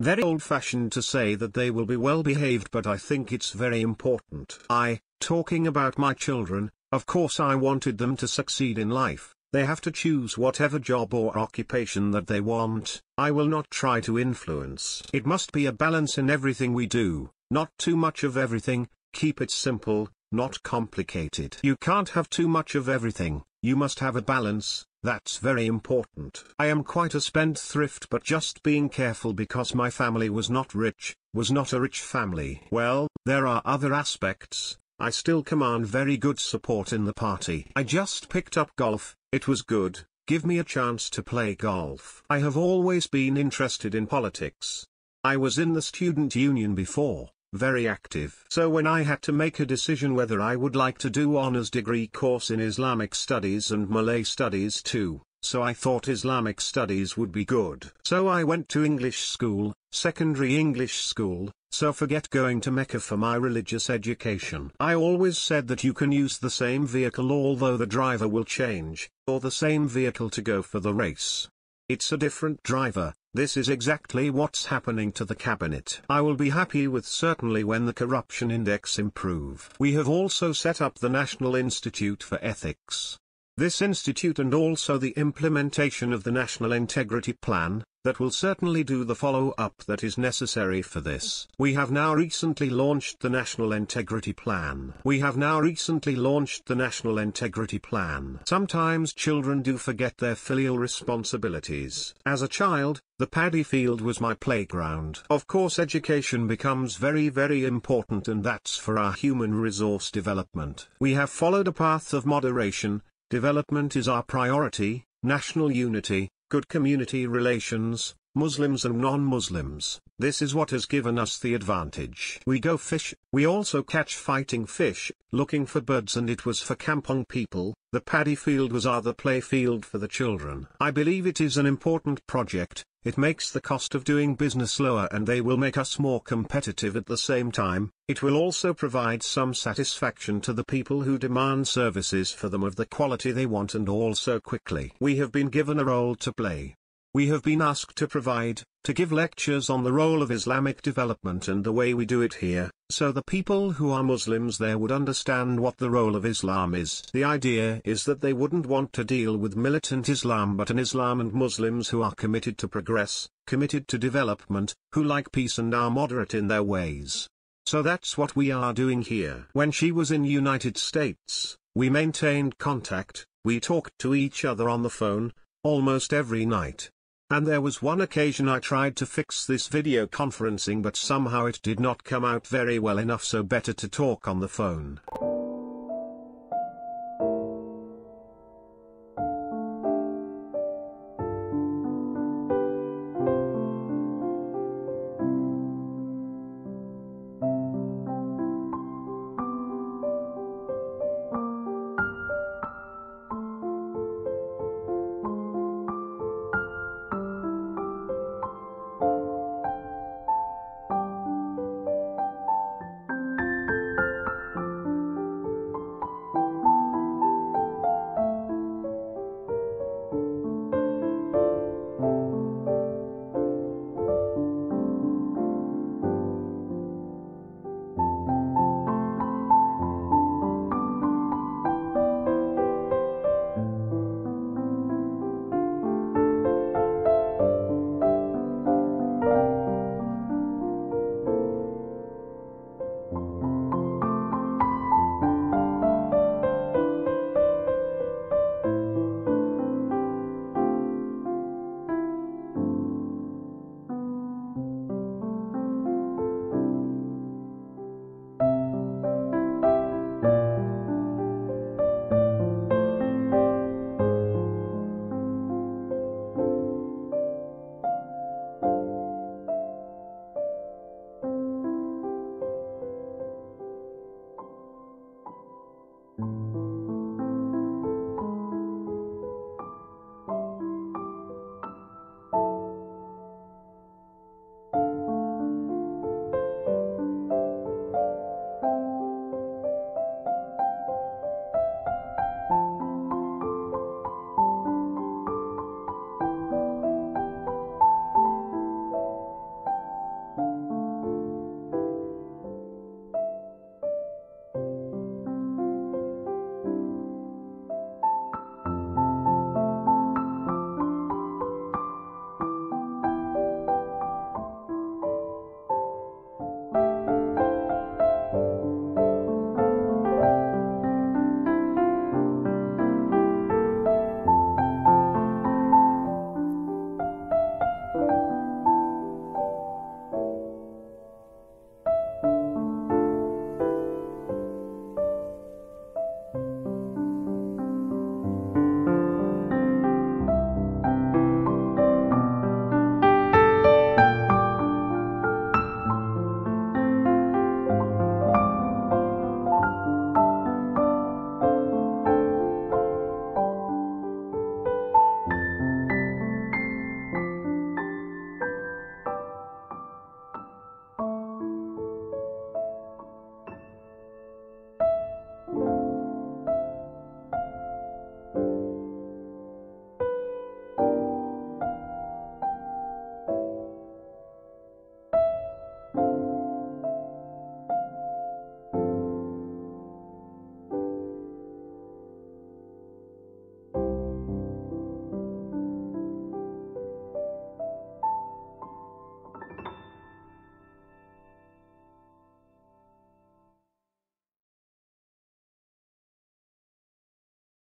Very old-fashioned to say that they will be well-behaved, but I think it's very important. Talking about my children, of course I wanted them to succeed in life. They have to choose whatever job or occupation that they want. I will not try to influence. It must be a balance in everything we do, not too much of everything, keep it simple, not complicated. You can't have too much of everything, you must have a balance, that's very important. I am quite a spendthrift, but just being careful because my family was not a rich family. Well, there are other aspects. I still command very good support in the party. I just picked up golf, it was good, give me a chance to play golf. I have always been interested in politics. I was in the student union before, very active. So when I had to make a decision whether I would like to do honors degree course in Islamic studies and Malay studies too, so I thought Islamic studies would be good. So I went to English school, secondary English school, so forget going to Mecca for my religious education. I always said that you can use the same vehicle although the driver will change, or the same vehicle to go for the race. It's a different driver. This is exactly what's happening to the cabinet. I will be happy with certainly when the corruption index improve. We have also set up the National Institute for Ethics. This institute and also the implementation of the National Integrity Plan, that will certainly do the follow-up that is necessary for this. We have now recently launched the National Integrity Plan. Sometimes children do forget their filial responsibilities. As a child, the paddy field was my playground. Of course education becomes very very important, and that's for our human resource development. We have followed a path of moderation. Development is our priority, national unity, good community relations, Muslims and non-Muslims. This is what has given us the advantage. We go fish, we also catch fighting fish, looking for birds, and it was for Kampong people. The paddy field was our play field for the children. I believe it is an important project. It makes the cost of doing business lower, and they will make us more competitive at the same time. It will also provide some satisfaction to the people who demand services for them of the quality they want, and also quickly. We have been given a role to play. We have been asked to provide, to give lectures on the role of Islamic development and the way we do it here, so the people who are Muslims there would understand what the role of Islam is. The idea is that they wouldn't want to deal with militant Islam, but an Islam and Muslims who are committed to progress, committed to development, who like peace and are moderate in their ways. So that's what we are doing here. When she was in United States, we maintained contact, we talked to each other on the phone, almost every night. And there was one occasion I tried to fix this video conferencing, but somehow it did not come out very well enough, so better to talk on the phone.